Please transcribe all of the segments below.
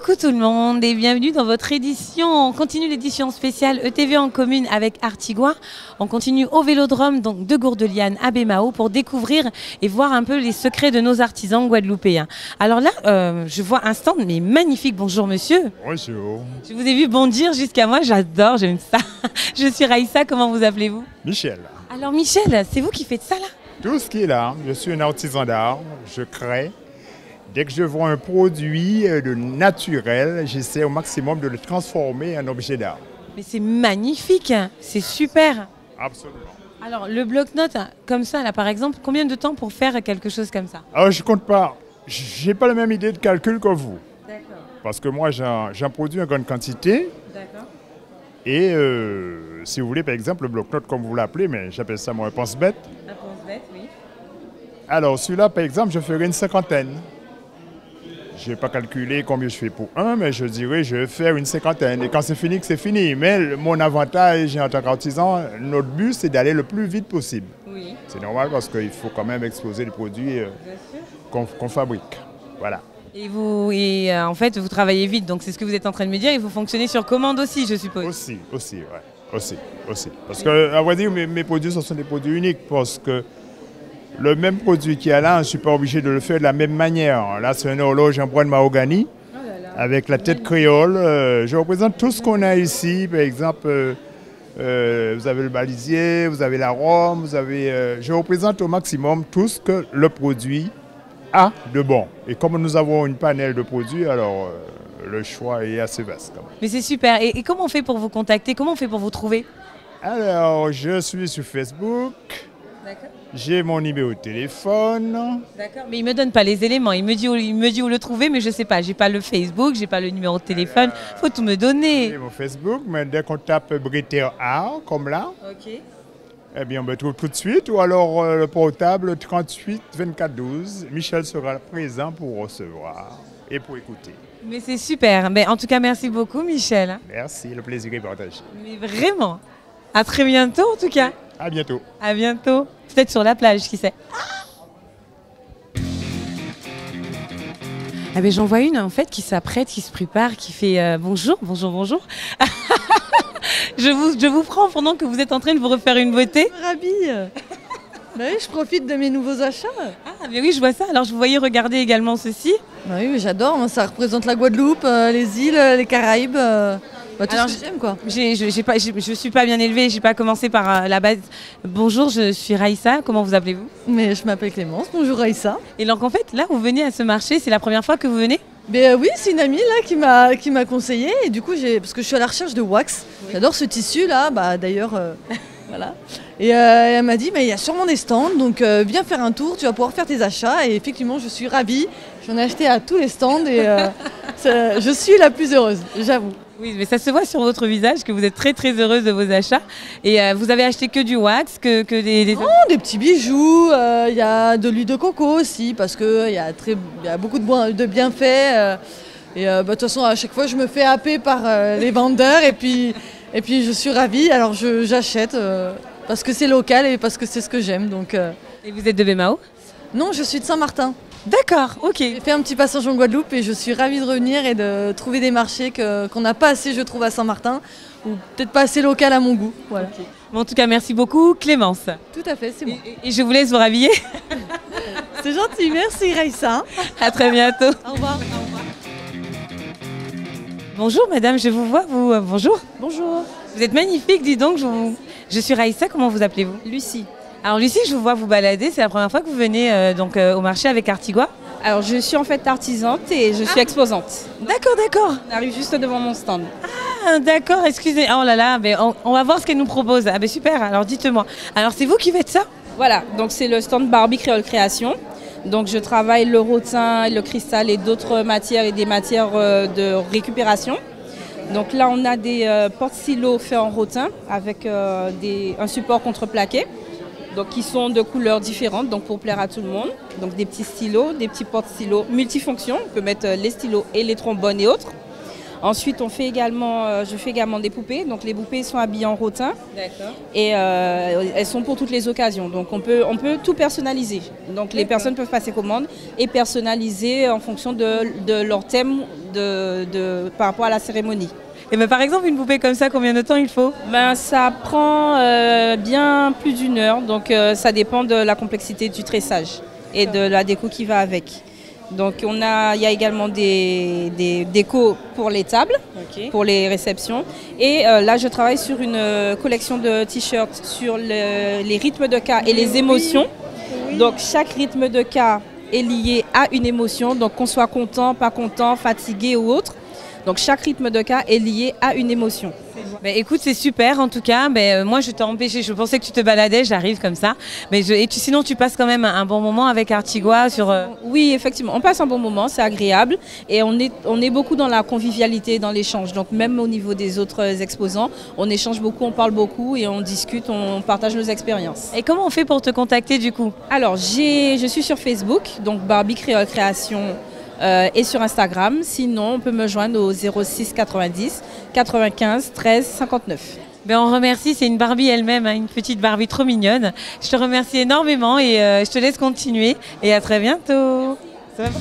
Coucou tout le monde et bienvenue dans votre édition. On continue l'édition spéciale ETV en commune avec Artigwa. On continue au Vélodrome donc de Gourde-Liane à Baie-Mahault pour découvrir et voir un peu les secrets de nos artisans guadeloupéens. Alors là, je vois un stand mais magnifique. Bonjour monsieur. Bonjour. Je vous ai vu bondir jusqu'à moi, j'adore, j'aime ça. Je suis Raïssa, comment vous appelez-vous? Michel. Alors Michel, c'est vous qui faites ça là? Tout ce qui est là, je suis un artisan d'art, je crée. Dès que je vois un produit de naturel, j'essaie au maximum de le transformer en objet d'art. Mais c'est magnifique, c'est super. Absolument. Alors le bloc-notes, comme ça, là par exemple, combien de temps pour faire quelque chose comme ça? Alors je compte pas, j'ai pas la même idée de calcul que vous. D'accord. Parce que moi j'en produis en grande quantité. D'accord. Et si vous voulez par exemple le bloc-notes comme vous l'appelez, mais j'appelle ça moi un pense-bête. Un pense-bête, oui. Alors celui-là par exemple, je ferai une cinquantaine. Je n'ai pas calculé combien je fais pour un, mais je dirais je vais faire une cinquantaine. Et quand c'est fini, c'est fini. Mais mon avantage en tant qu'artisan, notre but, c'est d'aller le plus vite possible. Oui. C'est normal parce qu'il faut quand même exposer les produits qu'on fabrique. Voilà. Et vous, en fait, vous travaillez vite, donc c'est ce que vous êtes en train de me dire. Et vous fonctionnez sur commande aussi, je suppose. Aussi, ouais. Aussi. Parce que, à vrai dire, mes produits, ce sont des produits uniques parce que le même produit qu'il y a là, je ne suis pas obligé de le faire de la même manière. Là, c'est une horloge en bois de mahogany, oh là là, avec la tête créole. Je représente tout ce qu'on a ici. Par exemple, vous avez le balisier, vous avez la rome, vous avez... je représente au maximum tout ce que le produit a de bon. Et comme nous avons une panel de produits, alors le choix est assez vaste quand même. Mais c'est super. Et comment on fait pour vous contacter? Comment on fait pour vous trouver? Alors, je suis sur Facebook. D'accord. J'ai mon numéro de téléphone. D'accord, mais il ne me donne pas les éléments. Il me dit où le trouver, mais je ne sais pas. Je n'ai pas le Facebook, je n'ai pas le numéro de téléphone. Il faut tout me donner. J'ai mon Facebook, mais dès qu'on tape Bretter Art, comme là, okay, eh bien, on me trouve tout de suite. Ou alors le portable 38 24 12. Michel sera présent pour recevoir et pour écouter. Mais c'est super. Mais en tout cas, merci beaucoup, Michel. Merci, le plaisir est partagé. Mais vraiment, à très bientôt, en tout cas. À bientôt. À bientôt. Peut-être sur la plage, qui sait. Ah ben j'en vois une en fait qui s'apprête, qui se prépare, qui fait bonjour, bonjour, bonjour. je vous prends pendant que vous êtes en train de vous refaire une beauté. Je me rhabille. Ben oui, je profite de mes nouveaux achats. Ah mais oui, je vois ça. Alors je vous voyais regarder également ceci. Ben oui, j'adore. Ça représente la Guadeloupe, les îles, les Caraïbes. Bah, alors, je suis pas bien élevée, j'ai pas commencé par la base. Bonjour, je suis Raïssa, comment vous appelez-vous? Mais je m'appelle Clémence, bonjour Raïssa. Et donc en fait, là, vous venez à ce marché, c'est la première fois que vous venez? Ben oui, c'est une amie là qui m'a conseillé, et du coup, parce que je suis à la recherche de wax, oui. J'adore ce tissu là, bah d'ailleurs, voilà. Et elle m'a dit, mais il y a sûrement des stands, donc viens faire un tour, tu vas pouvoir faire tes achats, et effectivement, je suis ravie, j'en ai acheté à tous les stands, et je suis la plus heureuse, j'avoue. Oui, mais ça se voit sur votre visage que vous êtes très très heureuse de vos achats. Et vous avez acheté que du wax, des petits bijoux, il y a de l'huile de coco aussi, parce qu'il y a beaucoup de bienfaits. Et de toute façon, à chaque fois, je me fais happer par les vendeurs et puis je suis ravie. Alors j'achète parce que c'est local et parce que c'est ce que j'aime. Donc, Et vous êtes de Baie-Mahault? Non, je suis de Saint-Martin. D'accord, ok. J'ai fait un petit passage en Guadeloupe et je suis ravie de revenir et de trouver des marchés qu'on n'a pas assez, je trouve, à Saint-Martin, ou peut-être pas assez local à mon goût. Voilà. Okay. Bon, en tout cas, merci beaucoup, Clémence. Tout à fait, c'est moi. Et je vous laisse vous rhabiller. C'est gentil, merci Raïssa. À très bientôt. Au revoir. Au revoir. Bonjour madame, je vous vois, vous. Bonjour. Bonjour. Vous êtes magnifique, dis donc. Je suis Raïssa, comment vous appelez-vous? Lucie. Alors Lucie, je vous vois vous balader, c'est la première fois que vous venez au marché avec Artigwa. Alors je suis en fait artisante et je suis exposante. D'accord, d'accord. On arrive juste devant mon stand. Ah d'accord, excusez, oh là là, mais on va voir ce qu'elle nous propose. Ah ben super, alors dites-moi. Alors c'est vous qui faites ça? Voilà, donc c'est le stand Barbie Créole Création. Donc je travaille le rotin, le cristal et d'autres matières et des matières de récupération. Donc là on a des porte-silos faits en rotin avec un support contreplaqué. Donc qui sont de couleurs différentes, donc pour plaire à tout le monde. Donc des petits stylos, des petits porte-stylos multifonctions. On peut mettre les stylos et les trombones et autres. Ensuite, on fait également, je fais également des poupées. Donc les poupées sont habillées en rotin. D'accord. Et elles sont pour toutes les occasions. Donc on peut tout personnaliser. Donc les personnes peuvent passer commande et personnaliser en fonction de leur thème par rapport à la cérémonie. Et ben, par exemple, une poupée comme ça, combien de temps il faut? Ben, ça prend bien plus d'une heure, donc ça dépend de la complexité du tressage et de la déco qui va avec. Donc il y a également des décos pour les tables, okay, pour les réceptions. Et là, je travaille sur une collection de t-shirts sur les rythmes de cas et les émotions. Oui. Donc chaque rythme de cas est lié à une émotion, donc qu'on soit content, pas content, fatigué ou autre. Donc chaque rythme de cas est lié à une émotion. Bah, écoute, c'est super en tout cas. Bah, moi je t'ai empêché, je pensais que tu te baladais, j'arrive comme ça. Mais sinon tu passes quand même un bon moment avec Artigwa sur... Oui, effectivement, on passe un bon moment, c'est agréable. Et on est beaucoup dans la convivialité, dans l'échange. Donc même au niveau des autres exposants, on échange beaucoup, on parle beaucoup et on discute, on partage nos expériences. Et comment on fait pour te contacter du coup? Alors je suis sur Facebook, donc Barbie Créole Création. Et sur Instagram, sinon on peut me joindre au 06 90 95 13 59. Ben on remercie, c'est une Barbie elle-même, hein, une petite Barbie trop mignonne. Je te remercie énormément et je te laisse continuer et à très bientôt. Merci.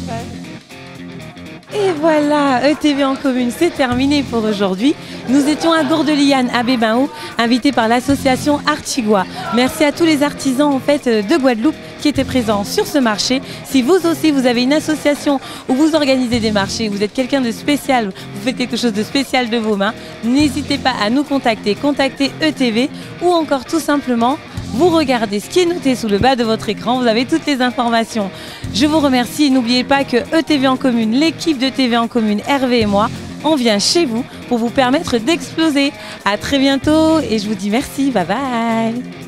Et voilà, ETV en commune, c'est terminé pour aujourd'hui. Nous étions à Gourde-Liane, à Baie-Mahault, invités par l'association Artigwa. Merci à tous les artisans de Guadeloupe qui étaient présents sur ce marché. Si vous aussi, vous avez une association où vous organisez des marchés, vous êtes quelqu'un de spécial, vous faites quelque chose de spécial de vos mains, n'hésitez pas à nous contacter, contactez ETV ou encore tout simplement... Vous regardez ce qui est noté sous le bas de votre écran, vous avez toutes les informations. Je vous remercie et n'oubliez pas que ETV en commune, l'équipe de TV en commune, Hervé et moi, on vient chez vous pour vous permettre d'exploser. À très bientôt et je vous dis merci, bye bye.